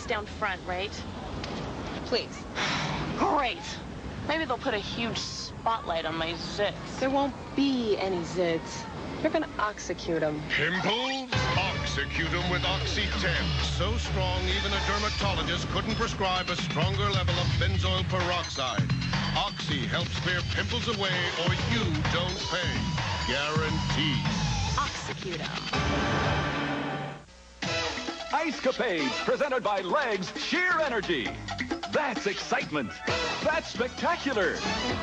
It's down front, right? Please. Great. Maybe they'll put a huge spotlight on my zits. There won't be any zits. They're gonna oxecute them. Pimples? Oxecute them with Oxy 10. So strong, even a dermatologist couldn't prescribe a stronger level of benzoyl peroxide. Oxy helps clear pimples away or you don't pay. Guaranteed. Oxecute them. Ice Capades, presented by Legs Sheer Energy. That's excitement. That's spectacular.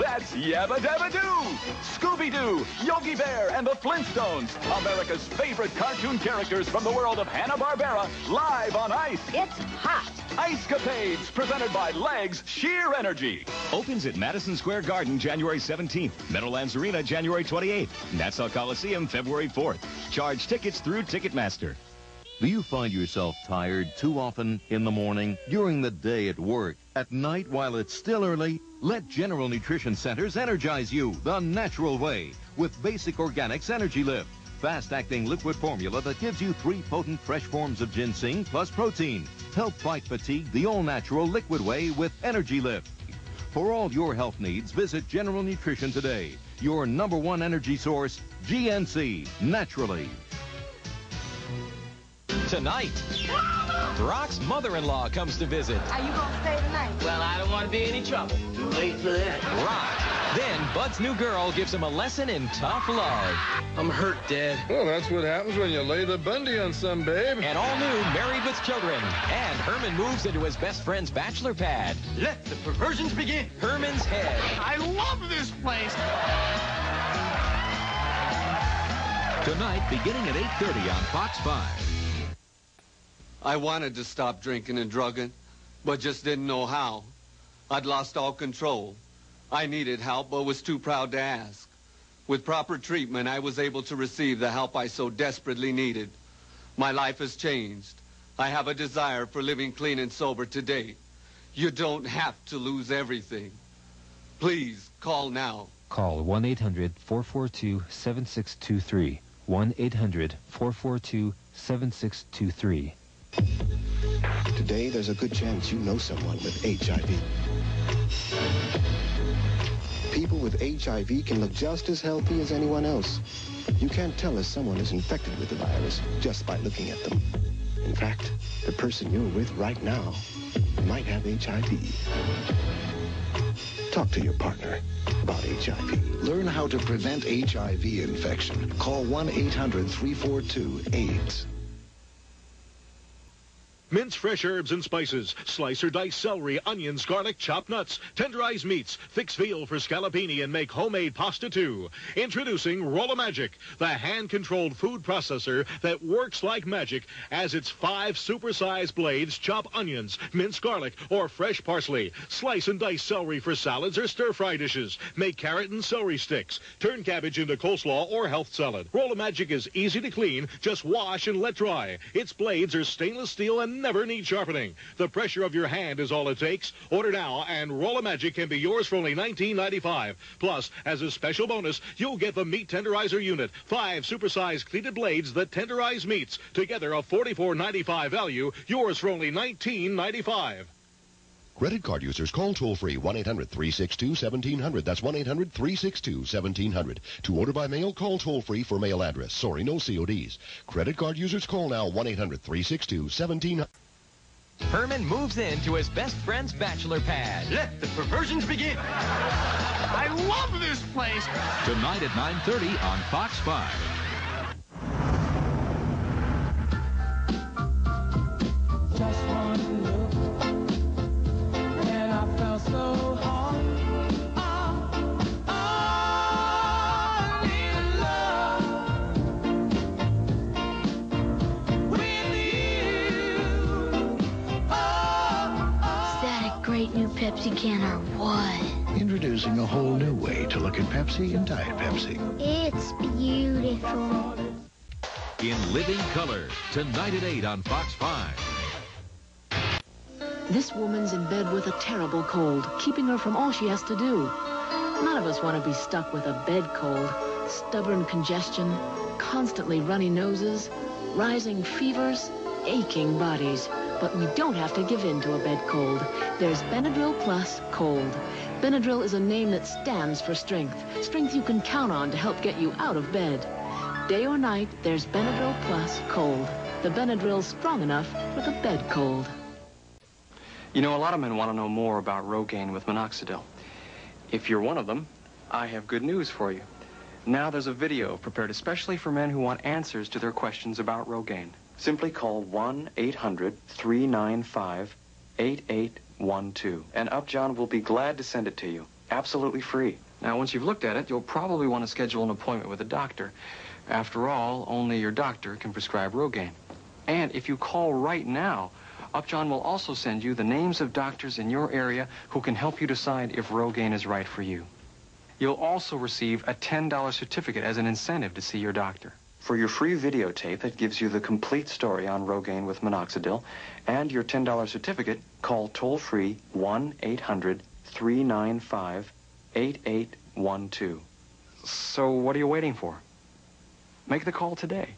That's Yabba Dabba Doo, Scooby-Doo, Yogi Bear, and the Flintstones. America's favorite cartoon characters from the world of Hanna-Barbera, live on ice. It's hot. Ice Capades, presented by Legs Sheer Energy. Opens at Madison Square Garden January 17th, Meadowlands Arena January 28th, Nassau Coliseum February 4th. Charge tickets through Ticketmaster. Do you find yourself tired too often in the morning, during the day at work, at night while it's still early? Let General Nutrition Centers energize you the natural way with Basic Organics Energy Lift. Fast-acting liquid formula that gives you 3 potent fresh forms of ginseng plus protein. Help fight fatigue the all-natural liquid way with Energy Lift. For all your health needs, visit General Nutrition today. Your #1 energy source, GNC, naturally. Tonight, Roc's mother-in-law comes to visit. Are you going to stay tonight? Well, I don't want to be in any trouble. Too late for that. Roc. Then Bud's new girl gives him a lesson in tough love. I'm hurt, Dad. Well, that's what happens when you lay the Bundy on some babe. And all new Married With Children. And Herman moves into his best friend's bachelor pad. Let the perversions begin. Herman's Head. I love this place. Tonight, beginning at 8:30 on Fox 5. I wanted to stop drinking and drugging, but just didn't know how. I'd lost all control. I needed help, but was too proud to ask. With proper treatment, I was able to receive the help I so desperately needed. My life has changed. I have a desire for living clean and sober today. You don't have to lose everything. Please, call now. Call 1-800-442-7623. 1-800-442-7623. Today, there's a good chance you know someone with HIV. People with HIV can look just as healthy as anyone else. You can't tell if someone is infected with the virus just by looking at them. In fact, the person you're with right now might have HIV. Talk to your partner about HIV. Learn how to prevent HIV infection. Call 1-800-342-AIDS. Mince fresh herbs and spices. Slice or dice celery, onions, garlic, chopped nuts. Tenderize meats. Fix veal for scallopini and make homemade pasta too. Introducing Roll-A-Magic, the hand-controlled food processor that works like magic as its 5 supersized blades chop onions, mince garlic, or fresh parsley. Slice and dice celery for salads or stir-fry dishes. Make carrot and celery sticks. Turn cabbage into coleslaw or health salad. Roll-A-Magic is easy to clean. Just wash and let dry. Its blades are stainless steel and never need sharpening. The pressure of your hand is all it takes. Order now, and Roll-A-Magic can be yours for only $19.95. Plus, as a special bonus, you'll get the meat tenderizer unit, 5 supersized cleated blades that tenderize meats. Together, a $44.95 value, yours for only $19.95. Credit card users, call toll-free 1-800-362-1700. That's 1-800-362-1700. To order by mail, call toll-free for mail address. Sorry, no CODs. Credit card users, call now 1-800-362-1700. Herman moves into his best friend's bachelor pad. Let the perversions begin. I love this place. Tonight at 9:30 on Fox 5. Pepsi can or what? Introducing a whole new way to look at Pepsi and Diet Pepsi. It's beautiful. In Living Color, tonight at 8 on Fox 5. This woman's in bed with a terrible cold, keeping her from all she has to do. None of us want to be stuck with a bed cold, stubborn congestion, constantly runny noses, rising fevers, aching bodies. But we don't have to give in to a bed cold. There's Benadryl Plus Cold. Benadryl is a name that stands for strength. Strength you can count on to help get you out of bed. Day or night, there's Benadryl Plus Cold. The Benadryl's strong enough for the bed cold. You know, a lot of men want to know more about Rogaine with Minoxidil. If you're one of them, I have good news for you. Now there's a video prepared especially for men who want answers to their questions about Rogaine. Simply call 1-800-395-8812, and Upjohn will be glad to send it to you, absolutely free. Now, once you've looked at it, you'll probably want to schedule an appointment with a doctor. After all, only your doctor can prescribe Rogaine. And if you call right now, Upjohn will also send you the names of doctors in your area who can help you decide if Rogaine is right for you. You'll also receive a $10 certificate as an incentive to see your doctor. For your free videotape that gives you the complete story on Rogaine with Minoxidil and your $10 certificate, call toll-free 1-800-395-8812. So what are you waiting for? Make the call today.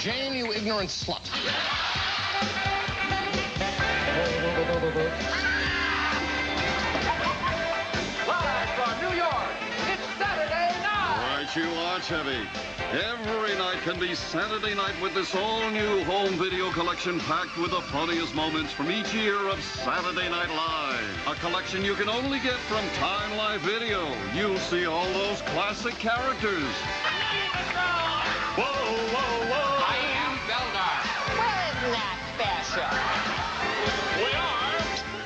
Jane, you ignorant slut. Live from New York, it's Saturday night. Right you are, Chevy. Every night can be Saturday night with this all-new home video collection packed with the funniest moments from each year of Saturday Night Live. A collection you can only get from Time Live Video. You'll see all those classic characters. Whoa, whoa, whoa. I am Beldar. Well, isn't that special? We are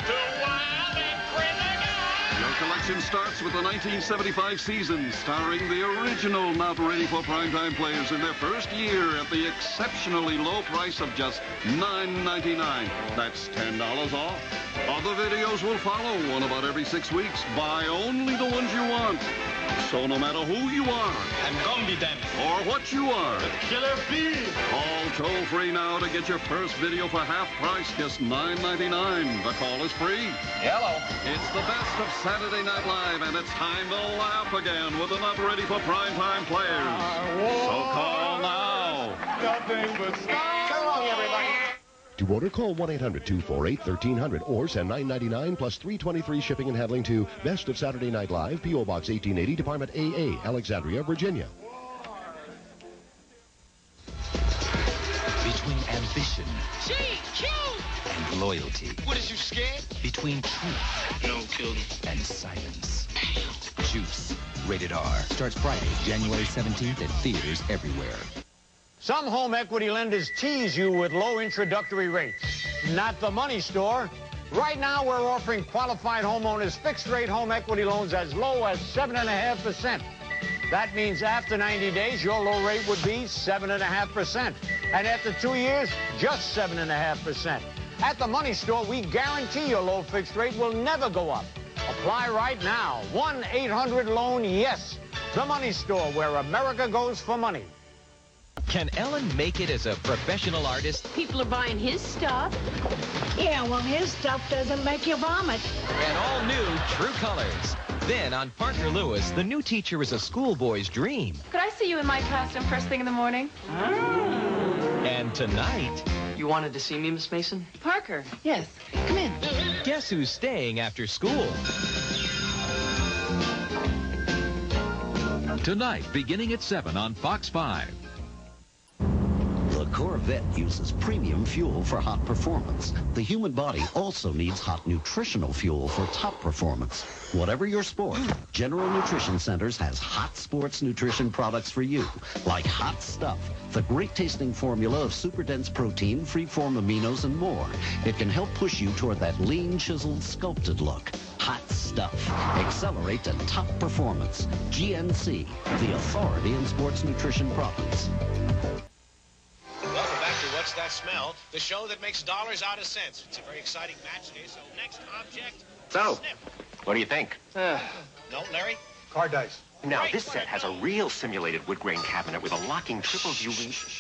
the Wild and Crazy Guys. Your collection starts with the 1975 season, starring the original, not ready for primetime players in their first year at the exceptionally low price of just $9.99. That's $10 off. Other videos will follow, one about every 6 weeks. Buy only the ones you want. So no matter who you are, I'm competent, or what you are, the killer bee. Call toll free now to get your first video for half price, just $9.99. The call is free. Hello. It's the best of Saturday Night Live, and it's time to laugh again with enough ready for primetime players. So call now. Nothing but stars. So long, everybody. To order, call 1-800-248-1300 or send $9.99 plus $3.23 shipping and handling to Best of Saturday Night Live, P.O. Box 1880, Department AA, Alexandria, Virginia. Between ambition, she killed, and loyalty. What, is you scared? Between truth, no kidding, and silence. Juice, rated R. Starts Friday, January 17th at theaters everywhere. Some home equity lenders tease you with low introductory rates. Not the Money Store. Right now, we're offering qualified homeowners fixed-rate home equity loans as low as 7.5%. That means after 90 days, your low rate would be 7.5%. And after 2 years, just 7.5%. At the Money Store, we guarantee your low fixed rate will never go up. Apply right now. 1-800-LOAN-YES. The Money Store, where America goes for money. Can Ellen make it as a professional artist? People are buying his stuff. Yeah, well, his stuff doesn't make you vomit. And all new True Colors. Then on Parker Lewis, the new teacher is a schoolboy's dream. Could I see you in my classroom first thing in the morning? And tonight... You wanted to see me, Miss Mason? Parker. Yes. Come in. Guess who's staying after school? Tonight, beginning at 7 on Fox 5. The Corvette uses premium fuel for hot performance. The human body also needs hot nutritional fuel for top performance. Whatever your sport, General Nutrition Centers has hot sports nutrition products for you, like Hot Stuff, the great-tasting formula of super-dense protein, free-form aminos, and more. It can help push you toward that lean, chiseled, sculpted look. Hot Stuff. Accelerate to top performance. GNC, the authority in sports nutrition products. That smell, the show that makes dollars out of cents. It's a very exciting match day, so next object, snip. What do you think? No, Larry? Card dice. Now, right, this set has a real simulated wood grain cabinet with a locking triple view.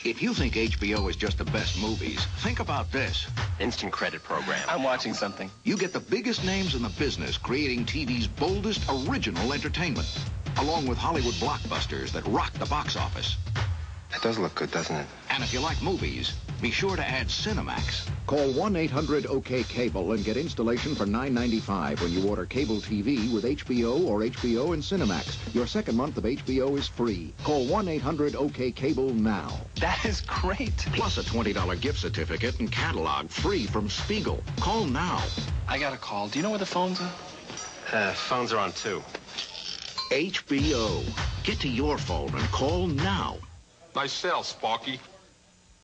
If you think HBO is just the best movies, think about this. Instant credit program. I'm watching something. You get the biggest names in the business creating TV's boldest original entertainment. along with Hollywood blockbusters that rocked the box office. That does look good, doesn't it? And if you like movies, be sure to add Cinemax. Call 1-800-OK-CABLE and get installation for $9.95 when you order cable TV with HBO or HBO and Cinemax. Your second month of HBO is free. Call 1-800-OK-CABLE now. That is great. Plus a $20 gift certificate and catalog free from Spiegel. Call now. I got a call. Do you know where the phones are? Phones are on too. HBO. Get to your phone and call now. Nice sale, Sparky.